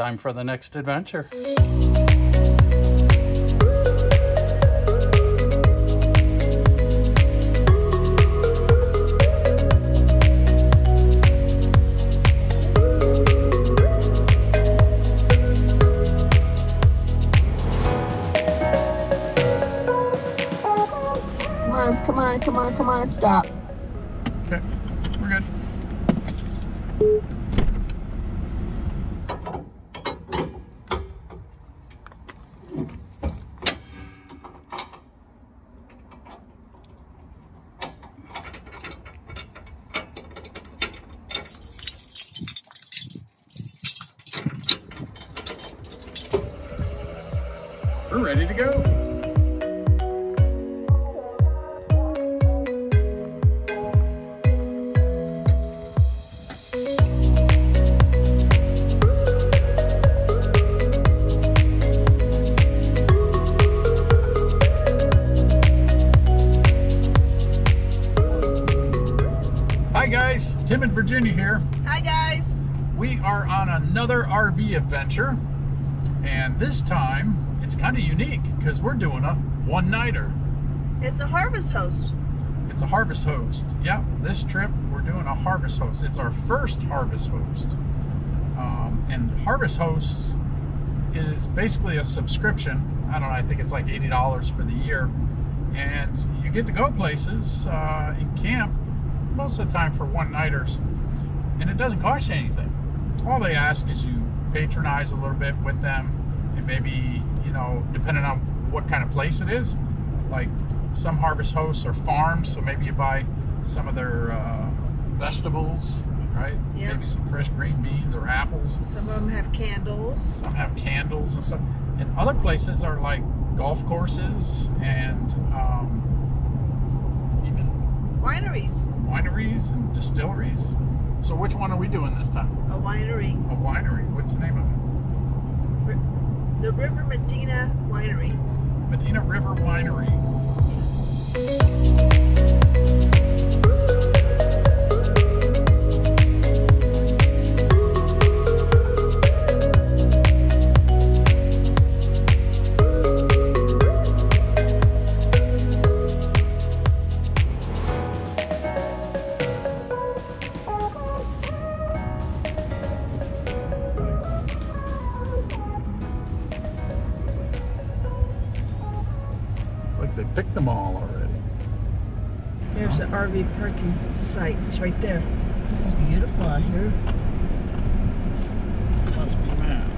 Time for the next adventure. Come on, stop. Okay, we're good. We're ready to go. Tim and Virginia here. Hi guys. We are on another RV adventure, and this time it's kind of unique because we're doing a one-nighter. It's a Harvest Host. It's a Harvest Host. Yeah, this trip we're doing a Harvest Host. It's our first Harvest Host. And Harvest Hosts is basically a subscription. I don't know, I think it's like $80 for the year. And you get to go places and camp most of the time for one-nighters, and it doesn't cost you anything. All they ask is you patronize a little bit with them, and maybe, you know, depending on what kind of place it is, like some Harvest Hosts are farms, so maybe you buy some of their vegetables, right? Yep. Maybe some fresh green beans or apples. Some of them have candles. Some have candles and stuff. And other places are like golf courses and even wineries and distilleries. So which one are we doing this time? A winery. A winery. What's the name of it? The River Medina Winery. Medina River Winery. They picked them all already. There's the RV parking site. It's right there. This is beautiful out here. Must be mad.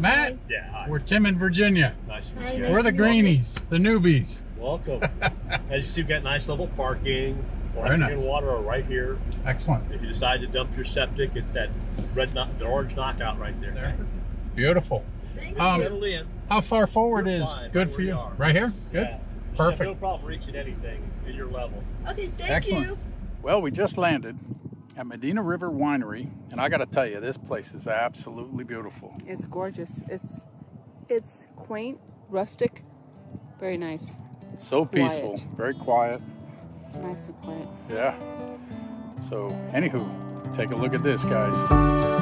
Matt, yeah, hi. We're Tim and Virginia. Nice to meet you. We're the greenies, the newbies. Welcome. As you see, we've got nice level parking. Very nice. And water are right here. Excellent. If you decide to dump your septic, it's that orange knockout right there. Beautiful. Thank you. How far forward is good for you? Right here? Good? Yeah. Perfect. No problem reaching anything at your level. Okay, thank you. Well, we just landed at Medina River Winery, and I got to tell you, this place is absolutely beautiful. It's gorgeous. It's quaint, rustic, very nice. So peaceful, very quiet. Nice and quiet. Yeah. So, anywho, take a look at this, guys.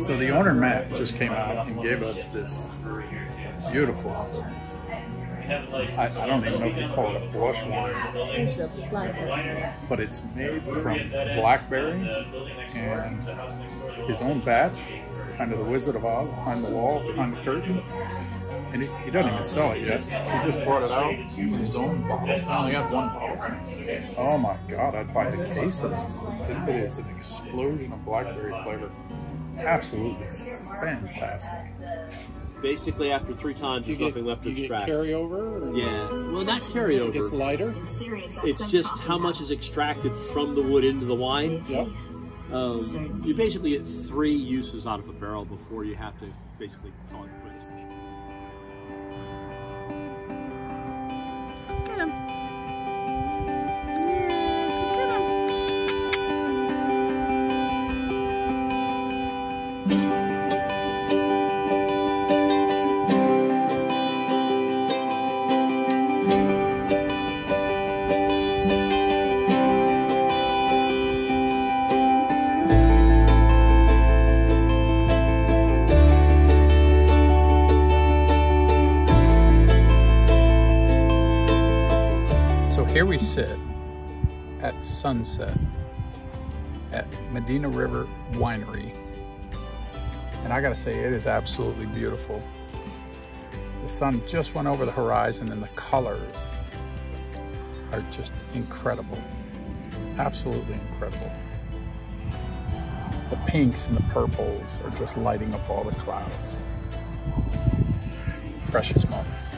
So the owner, Matt, just came out and gave us this beautiful, I don't even know if you call it a blush wine, but it's made from blackberry and his own batch, kind of the Wizard of Oz, behind the wall, behind the curtain. And he doesn't even sell it yet. He just brought it out in his own bottle. I only got one bottle. Oh my God, I'd buy a case of it. It is an explosion of blackberry flavor. Absolutely fantastic. Basically, after 3 times, you're nothing left to extract. Carryover? Or? Yeah. Well, not carryover. It gets lighter? It's just how much is extracted from the wood into the wine. Yep. You basically get 3 uses out of a barrel before you have to basically call it quits. Here we sit at sunset at Medina River Winery, and I gotta say, it is absolutely beautiful. The sun just went over the horizon and the colors are just incredible, absolutely incredible. The pinks and the purples are just lighting up all the clouds. Precious moments.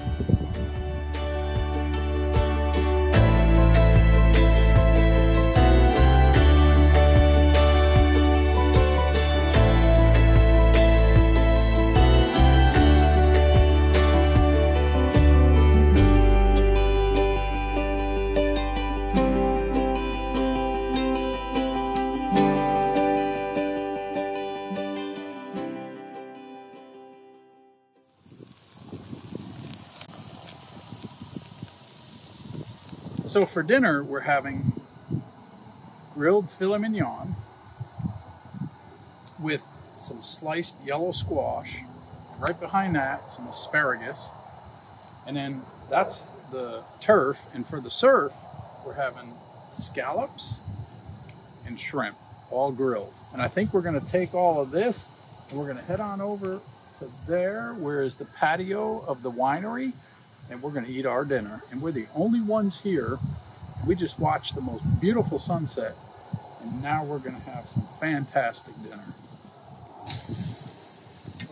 So for dinner, we're having grilled filet mignon with some sliced yellow squash. Right behind that, some asparagus. And then that's the turf. And for the surf, we're having scallops and shrimp, all grilled. And I think we're going to take all of this and we're going to head on over to there, where is the patio of the winery. And we're gonna eat our dinner. And we're the only ones here. We just watched the most beautiful sunset. And now we're gonna have some fantastic dinner.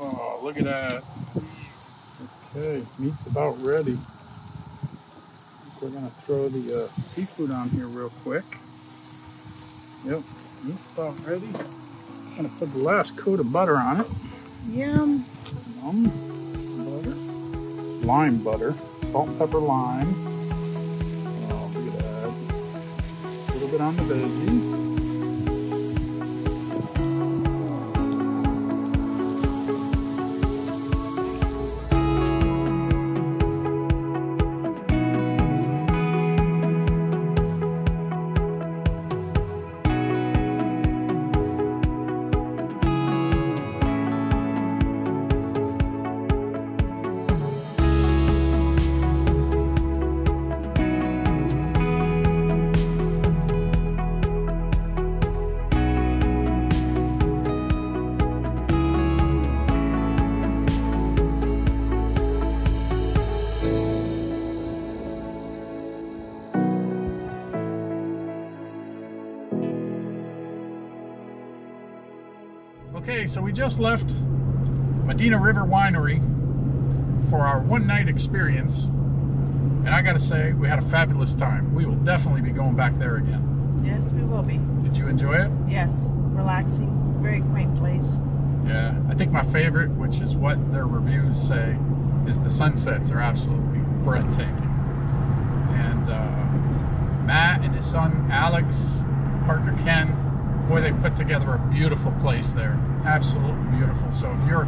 Oh, look at that. Okay, meat's about ready. We're gonna throw the seafood on here real quick. Yep, meat's about ready. I'm gonna put the last coat of butter on it. Yum. Lime butter, salt and pepper lime. Oh, look at that. A little bit on the veggies. Okay, so we just left Medina River Winery for our one-night experience, and I gotta say, we had a fabulous time. We will definitely be going back there again. Yes, we will be. Did you enjoy it? Yes, relaxing, very quaint place. Yeah, I think my favorite, which is what their reviews say, is the sunsets are absolutely breathtaking. And Matt and his son Alex, partner Ken, boy, they put together a beautiful place there. Absolutely beautiful. So if you're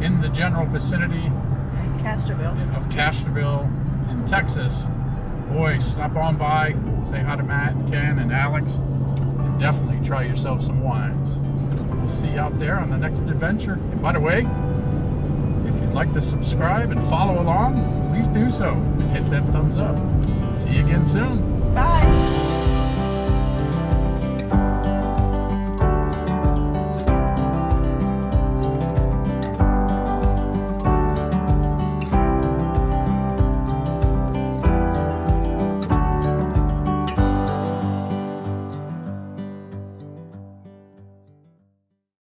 in the general vicinity of Castroville in Texas, boy, stop on by, say hi to Matt and Ken and Alex, and definitely try yourself some wines. We'll see out there on the next adventure. And by the way, if you'd like to subscribe and follow along, please do so. Hit that thumbs up. See you again soon. Bye.